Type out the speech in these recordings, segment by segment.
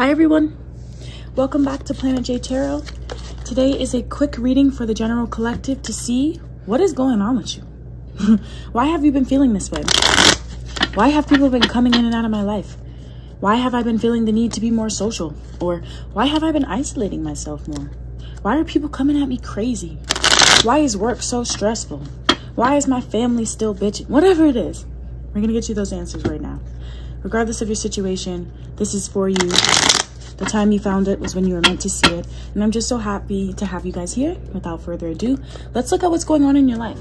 Hi everyone, welcome back to Planet Jayy Tarot. Today is a quick reading for the general collective to see what is going on with you. Why have you been feeling this way? Why have people been coming in and out of my life? Why have I been feeling the need to be more social? Or why have I been isolating myself more? Why are people coming at me crazy? Why is work so stressful? Why is my family still bitching? Whatever it is, we're gonna get you those answers right now. Regardless of your situation, this is for you. The time you found it was when you were meant to see it. And I'm just so happy to have you guys here. Without further ado, let's look at what's going on in your life.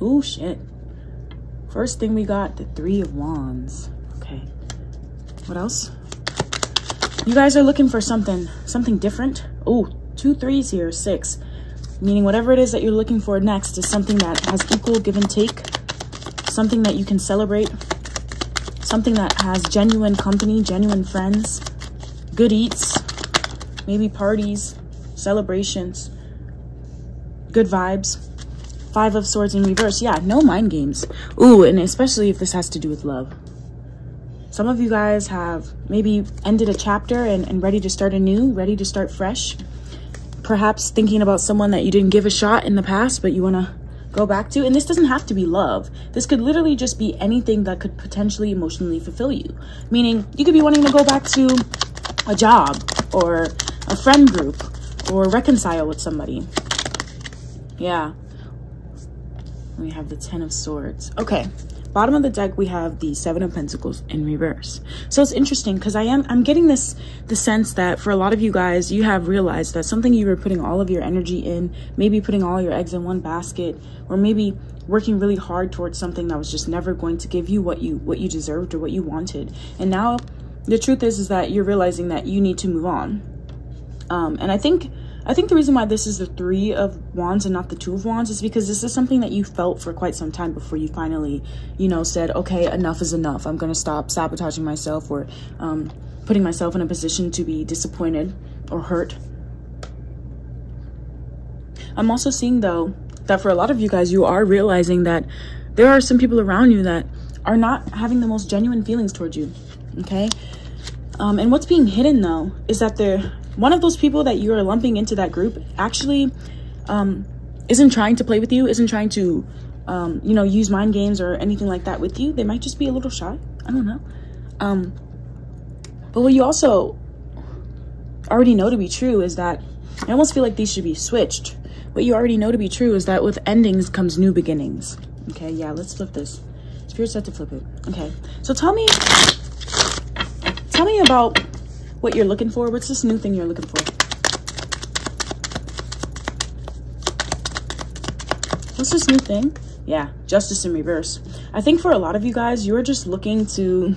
Oh shit. First thing we got, the Three of Wands. Okay. What else? You guys are looking for something different. Oh, 2 3s here, 6. Meaning whatever it is that you're looking for next is something that has equal give and take. Something that you can celebrate. Something that has genuine company, genuine friends, good eats, maybe parties, celebrations, good vibes. Five of Swords in reverse. Yeah, no mind games. Ooh, and especially if this has to do with love. Some of you guys have maybe ended a chapter and ready to start anew, ready to start fresh. Perhaps thinking about someone that you didn't give a shot in the past, but you want to go back to. And this doesn't have to be love. This could literally just be anything that could potentially emotionally fulfill you. Meaning you could be wanting to go back to a job or a friend group or reconcile with somebody. Yeah. We have the Ten of Swords. Okay, bottom of the deck we have the Seven of Pentacles in reverse. So it's interesting because I'm getting the sense that for a lot of you guys, you have realized that something you were putting all of your energy in, maybe putting all your eggs in one basket, or maybe working really hard towards something that was just never going to give you what you deserved or what you wanted. And now the truth is that you're realizing that you need to move on. And I think the reason why this is the Three of Wands and not the Two of Wands is because this is something that you felt for quite some time before you finally, you know, said, okay, enough is enough. I'm going to stop sabotaging myself or putting myself in a position to be disappointed or hurt. I'm also seeing, though, that for a lot of you guys, you are realizing that there are some people around you that are not having the most genuine feelings towards you, okay? And what's being hidden, though, is that they're... One of those people that you are lumping into that group actually isn't trying to play with you, isn't trying to, you know, use mind games or anything like that with you. They might just be a little shy. I don't know. But what you also already know to be true is that, I almost feel like these should be switched. What you already know to be true is that with endings comes new beginnings. Okay, yeah, let's flip this. Spirit said to flip it. Okay, so tell me about... what you're looking for. What's this new thing you're looking for? What's this new thing? Yeah, Justice in reverse. I think for a lot of you guys, you're just looking to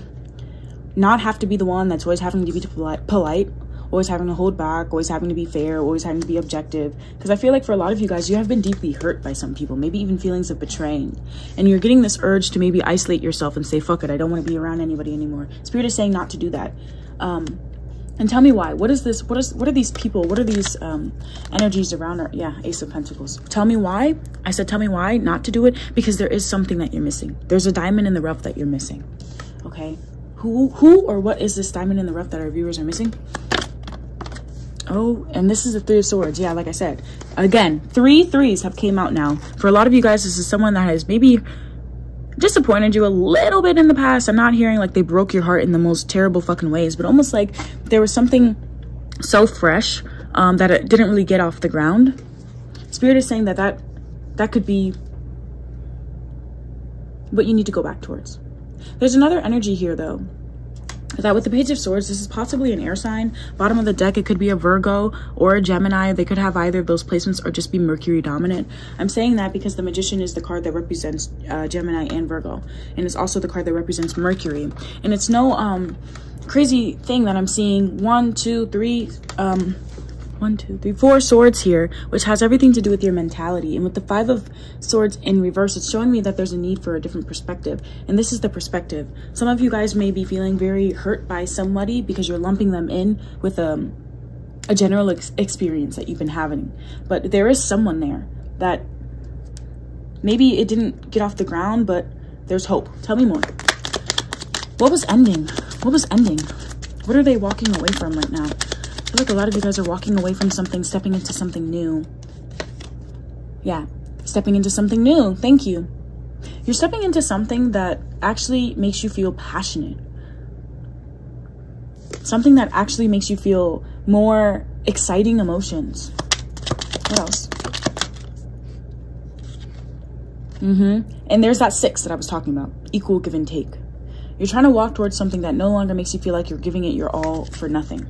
not have to be the one that's always having to be polite, always having to hold back, always having to be fair, always having to be objective. Because I feel like for a lot of you guys, you have been deeply hurt by some people, maybe even feelings of betraying. And you're getting this urge to maybe isolate yourself and say, fuck it, I don't want to be around anybody anymore. Spirit is saying not to do that. And tell me why. What is this? What are these people? What are these energies around her? Yeah, Ace of Pentacles. Tell me why. I said, tell me why not to do it, because there is something that you're missing. There's a diamond in the rough that you're missing. Okay. Who or what is this diamond in the rough that our viewers are missing? Oh, and this is the Three of Swords. Yeah, like I said, again, 3 3s have came out now. For a lot of you guys, this is someone that has maybe disappointed you a little bit in the past. I'm not hearing like they broke your heart in the most terrible fucking ways, but almost like there was something so fresh that it didn't really get off the ground. Spirit is saying that could be what you need to go back towards. There's another energy here, though, that with the Page of Swords, this is possibly an air sign. Bottom of the deck, it could be a Virgo or a Gemini. They could have either of those placements or just be Mercury dominant. I'm saying that because the Magician is the card that represents Gemini and Virgo, and it's also the card that represents Mercury. And it's no crazy thing that I'm seeing 1 2 3 4 swords here, which has everything to do with your mentality. And with the 5 of swords in reverse, it's showing me that there's a need for a different perspective. And this is the perspective. Some of you guys may be feeling very hurt by somebody because you're lumping them in with a general experience that you've been having. But there is someone there that maybe it didn't get off the ground, but there's hope. Tell me more. What was ending? What was ending? What are they walking away from right now? I feel like a lot of you guys are walking away from something, stepping into something new. Yeah, stepping into something new. Thank you. You're stepping into something that actually makes you feel passionate. Something that actually makes you feel more exciting emotions. What else? And there's that 6 that I was talking about. Equal give and take. You're trying to walk towards something that no longer makes you feel like you're giving it your all for nothing.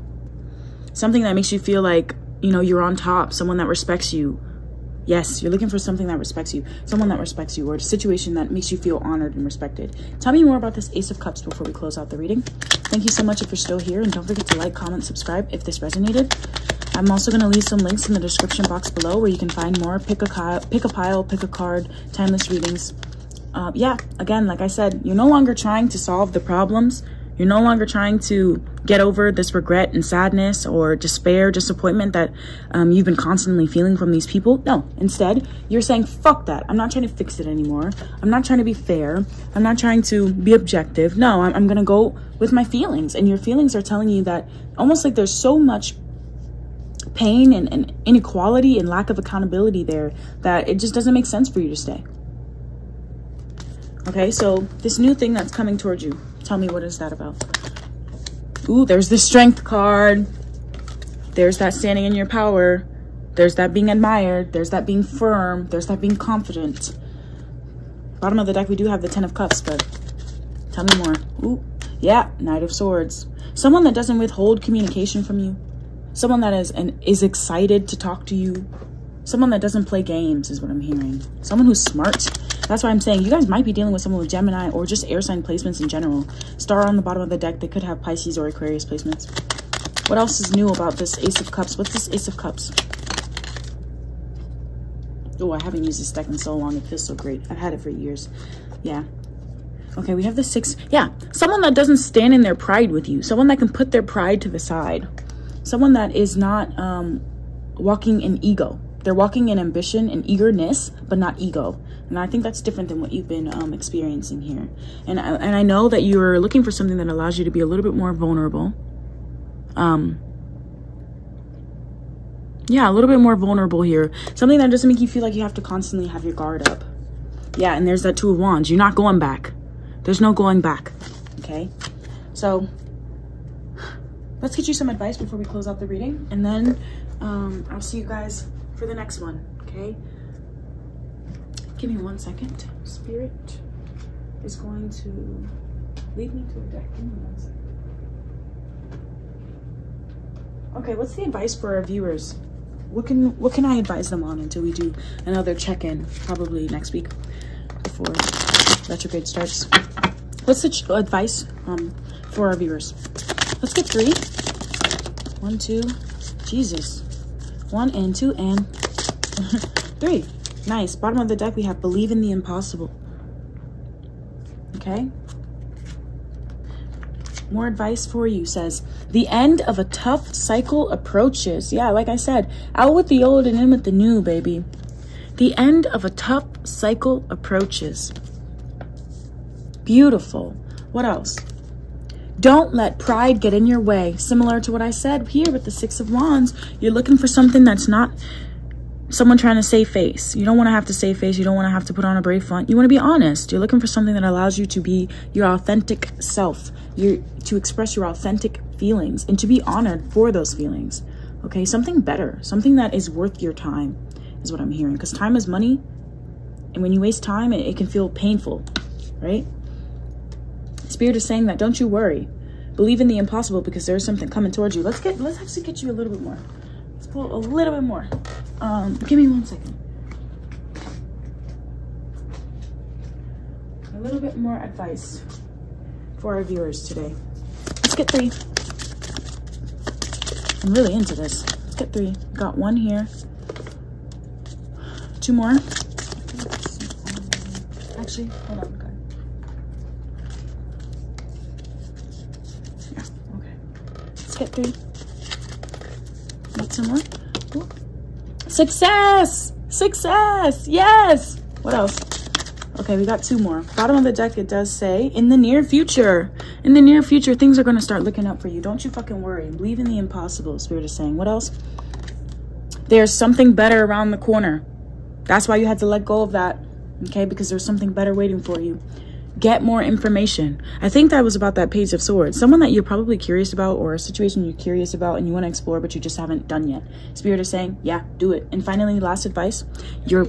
Something that makes you feel like, you know, you're on top. Someone that respects you. Yes, you're looking for something that respects you. Someone that respects you, or a situation that makes you feel honored and respected. Tell me more about this Ace of Cups before we close out the reading. Thank you so much if you're still here. And don't forget to like, comment, subscribe if this resonated. I'm also going to leave some links in the description box below where you can find more pick a pile, pick a card, timeless readings. Yeah, again, like I said, you're no longer trying to solve the problems. You're no longer trying to get over this regret and sadness or despair, disappointment that you've been constantly feeling from these people. No, instead, you're saying, fuck that. I'm not trying to fix it anymore. I'm not trying to be fair. I'm not trying to be objective. No, I'm going to go with my feelings. And your feelings are telling you that almost like there's so much pain and inequality and lack of accountability there that it just doesn't make sense for you to stay. Okay, so this new thing that's coming towards you, tell me, what is that about? Ooh, there's the strength card. There's that standing in your power. There's that being admired. There's that being firm. There's that being confident. Bottom of the deck, we do have the 10 of cups, but tell me more. Ooh, yeah, Knight of Swords. Someone that doesn't withhold communication from you. Someone that is excited to talk to you. Someone that doesn't play games is what I'm hearing. Someone who's smart. That's why I'm saying you guys might be dealing with someone with Gemini or just air sign placements in general. Star on the bottom of the deck. They could have Pisces or Aquarius placements. What else is new about this Ace of Cups? What's this Ace of Cups? Oh, I haven't used this deck in so long. It feels so great. I've had it for years. Yeah. Okay, we have the 6. Yeah, someone that doesn't stand in their pride with you. Someone that can put their pride to the side. Someone that is not walking in ego. They're walking in ambition and eagerness, but not ego. And I think that's different than what you've been experiencing here. And I know that you're looking for something that allows you to be a little bit more vulnerable. Yeah, a little bit more vulnerable here. Something that doesn't make you feel like you have to constantly have your guard up. Yeah, and there's that 2 of wands. You're not going back. There's no going back. Okay, so let's get you some advice before we close out the reading. And then I'll see you guys for the next one, okay? Give me one second. Spirit is going to lead me to a deck. Give me one second. Okay, what's the advice for our viewers? What can I advise them on until we do another check-in, probably next week before retrograde starts? What's the advice for our viewers? Let's get 3. 1, 2, Jesus. 1 and 2 and 3. Nice. Bottom of the deck, we have believe in the impossible. Okay. More advice for you says, the end of a tough cycle approaches. Yeah, like I said, out with the old and in with the new, baby. The end of a tough cycle approaches. Beautiful. What else? Don't let pride get in your way. Similar to what I said here with the 6 of wands, you're looking for something that's not someone trying to save face. You don't want to have to save face. You don't want to have to put on a brave front. You want to be honest. You're looking for something that allows you to be your authentic self, to express your authentic feelings and to be honored for those feelings. Okay, something better, something that is worth your time is what I'm hearing, because time is money. And when you waste time, it can feel painful, right? Spirit is saying that don't you worry, believe in the impossible, because there's something coming towards you. Let's actually get you a little bit more. Let's pull a little bit more. Give me one second. A little bit more advice for our viewers today. Let's get 3. I'm really into this. Let's get three. Got one here. Two more. Actually, hold on. Okay. Yeah, okay. Let's get three. Need some more. Cool. Success! Success! Yes! What else? Okay, we got two more. Bottom of the deck, it does say, in the near future. In the near future, things are going to start looking up for you. Don't you fucking worry. Believe in the impossible, Spirit is saying. What else? There's something better around the corner. That's why you had to let go of that, okay? Because there's something better waiting for you. Get more information. I think that was about that Page of Swords. Someone that you're probably curious about, or a situation you're curious about and you want to explore, but you just haven't done yet. Spirit is saying, yeah, do it. And finally, last advice. You're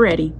ready.